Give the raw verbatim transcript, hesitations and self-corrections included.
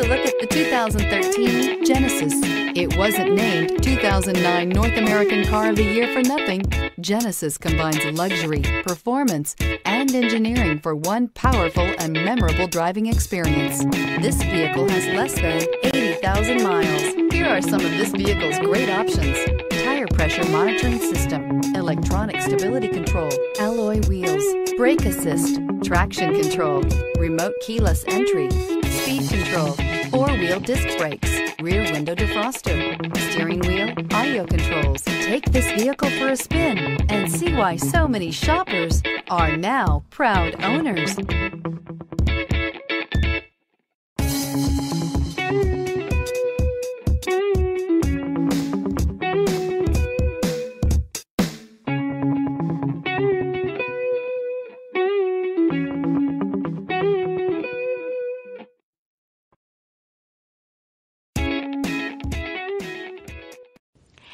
a look at the two thousand thirteen Genesis. It wasn't named two thousand nine North American Car of the Year for nothing. Genesis combines luxury, performance, and engineering for one powerful and memorable driving experience. This vehicle has less than eighty thousand miles. Here are some of this vehicle's great options: tire pressure monitoring system, electronic stability control, alloy wheels, brake assist, traction control, remote keyless entry, speed control, four-wheel disc brakes, rear window defroster, steering wheel audio controls. Take this vehicle for a spin and see why so many shoppers are now proud owners.